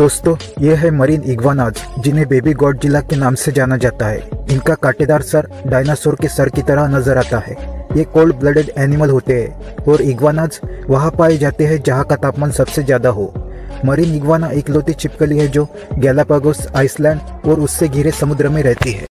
दोस्तों, ये है मरीन इग्वानाज, जिन्हें बेबी गॉडजिला के नाम से जाना जाता है। इनका कांटेदार सर डायनासोर के सर की तरह नजर आता है। ये कोल्ड ब्लडेड एनिमल होते हैं और इग्वानाज वहाँ पाए जाते हैं जहाँ का तापमान सबसे ज्यादा हो। मरीन इग्वाना इकलौती छिपकली है जो गैलापागोस आइसलैंड और उससे घिरे समुद्र में रहती है।